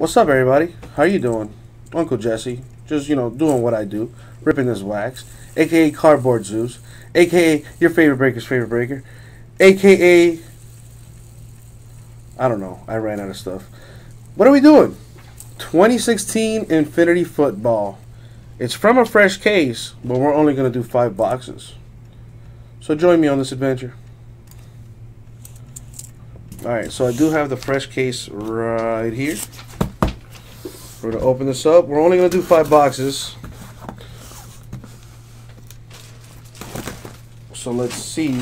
What's up, everybody? How you doing? Uncle Jesse. Just, you know, doing what I do. Ripping this wax. A.K.A. Cardboard Zeus. A.K.A. Your Favorite Breaker's Favorite Breaker. A.K.A. I don't know. I ran out of stuff. What are we doing? 2016 Infinity Football. It's from a fresh case, but we're only going to do 5 boxes. So join me on this adventure. Alright, so I do have the fresh case right here. We're going to open this up. We're only going to do 5 boxes. So let's see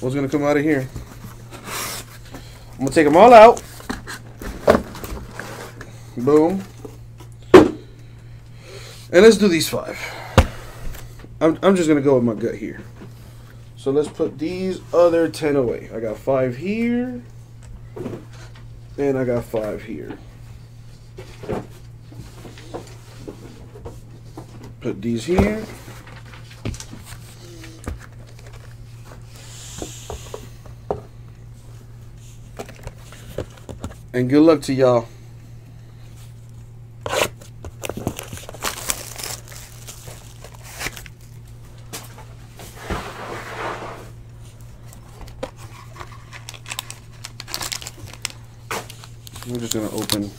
what's going to come out of here. I'm going to take them all out. Boom. And let's do these 5. I'm just going to go with my gut here. So let's put these other 10 away. I got 5 here. And I got 5 here. Put these here. And good luck to y'all. We're just going to open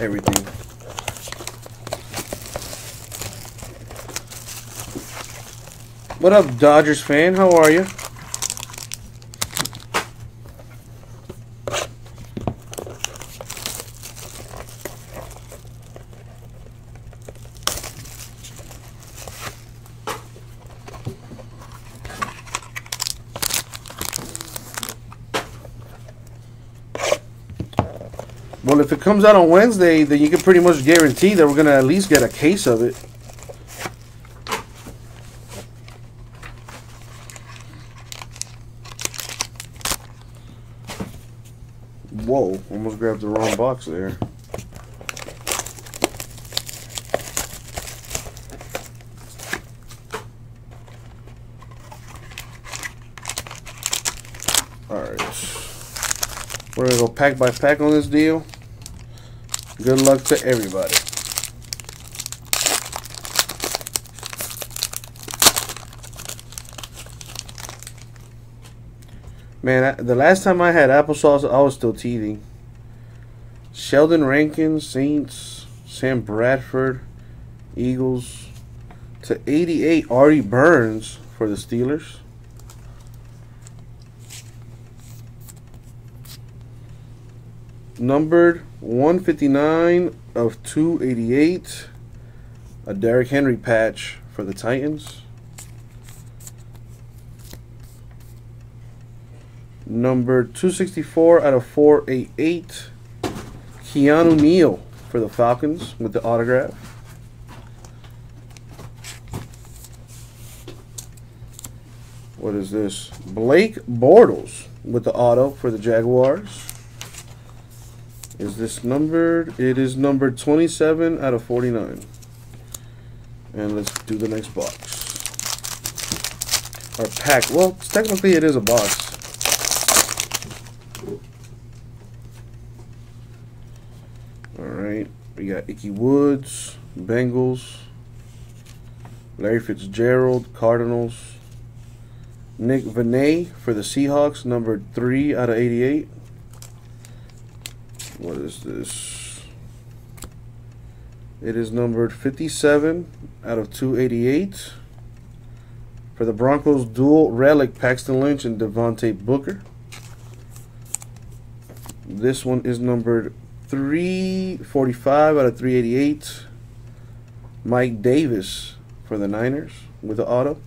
everything. What up, Dodgers fan? How are you? Well, if it comes out on Wednesday, then you can pretty much guarantee that we're going to at least get a case of it. Whoa, almost grabbed the wrong box there. Alright. We're going to go pack by pack on this deal. Good luck to everybody. Man, the last time I had applesauce, I was still teething. Sheldon Rankin, Saints, Sam Bradford, Eagles. To 88, Artie Burns for the Steelers. Numbered 159 of 288, a Derrick Henry patch for the Titans. Numbered 264 out of 488, Keanu Neal for the Falcons with the autograph. What is this? Blake Bortles with the auto for the Jaguars. Is this numbered? It is numbered 27 out of 49. And let's do the next box. Or pack. Well, technically it is a box. Alright. We got Icky Woods, Bengals, Larry Fitzgerald, Cardinals, Nick Vinet for the Seahawks, numbered 3 out of 88. What is this? It is numbered 57 out of 288 for the Broncos dual relic Paxton Lynch and Devontae Booker. This one is numbered 345 out of 388. Mike Davis for the Niners with the auto.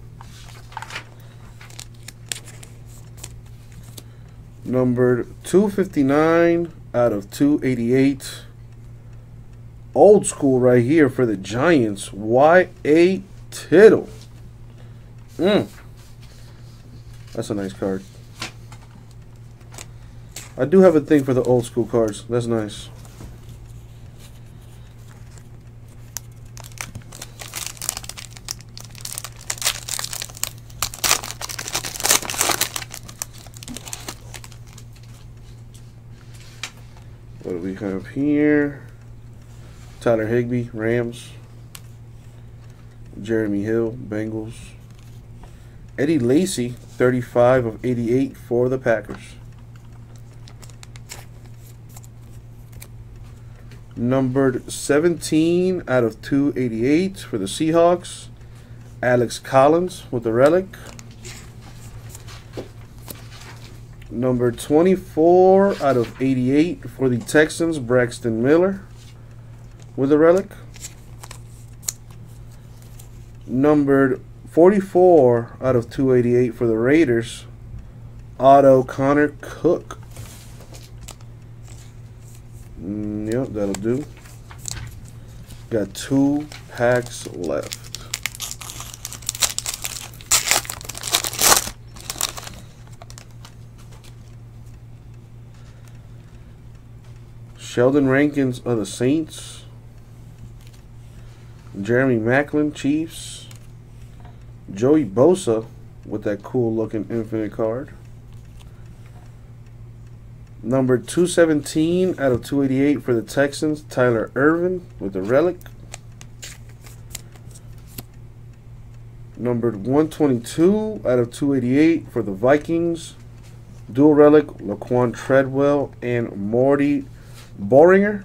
Numbered 259 out of 288, old school right here for the Giants, Y.A. Tittle. That's a nice card. I do have a thing for the old school cards. That's nice. What do we have here? Tyler Higbee, Rams. Jeremy Hill, Bengals. Eddie Lacy, 35 of 88 for the Packers. Numbered 17 out of 288 for the Seahawks. Alex Collins with the relic. Number 24 out of 88 for the Texans, Braxton Miller with a relic. Numbered 44 out of 288 for the Raiders, Otto Connor Cook. Yep, that'll do. Got two packs left. Sheldon Rankins of the Saints. Jeremy Macklin, Chiefs. Joey Bosa with that cool looking infinite card. Number 217 out of 288 for the Texans, Tyler Irvin with the relic. Numbered 122 out of 288 for the Vikings, dual relic, Laquan Treadwell and Moritz Böhringer.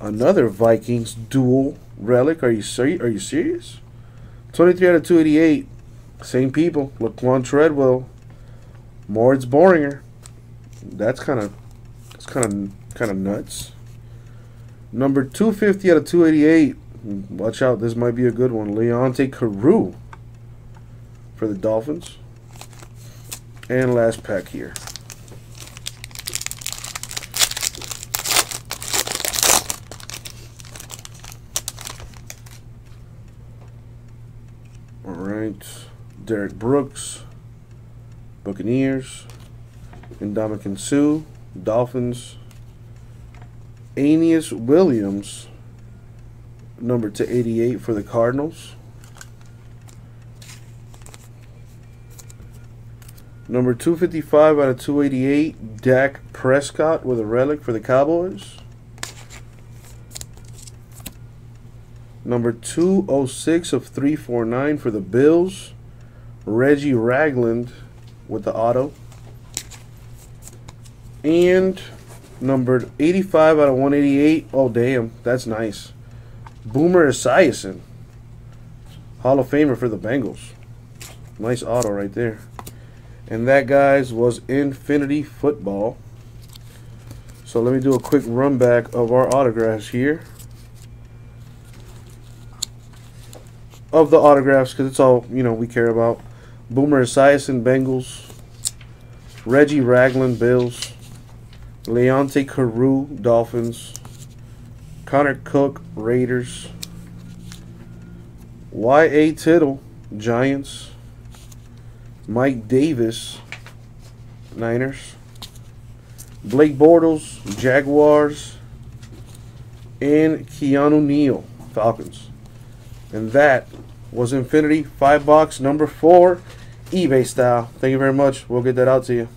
Another Vikings dual relic. Are you serious? 23 out of 288. Same people. Laquan Treadwell, Moritz Böhringer. That's kind of nuts. Number 250 out of 288. Watch out, this might be a good one. Leonte Carew for the Dolphins. And last pack here. Derek Brooks, Buccaneers. Indominus Sioux, Dolphins. Aeneas Williams, number 288 for the Cardinals. Number 255 out of 288, Dak Prescott with a relic for the Cowboys. Number 206 of 349 for the Bills, Reggie Ragland with the auto. And numbered 85 out of 188. Oh, damn. That's nice. Boomer Esiason, Hall of Famer for the Bengals. Nice auto right there. And that, guys, was Infinity Football. So let me do a quick run back of our autographs here. Of the autographs, because it's all, you know, we care about. Boomer Esiason, Bengals. Reggie Ragland, Bills. Leonte Carew, Dolphins. Connor Cook, Raiders. Y.A. Tittle, Giants. Mike Davis, Niners. Blake Bortles, Jaguars. And Keanu Neal, Falcons. And that was Infinity 5 box number 4 eBay style. Thank you very much. We'll get that out to you.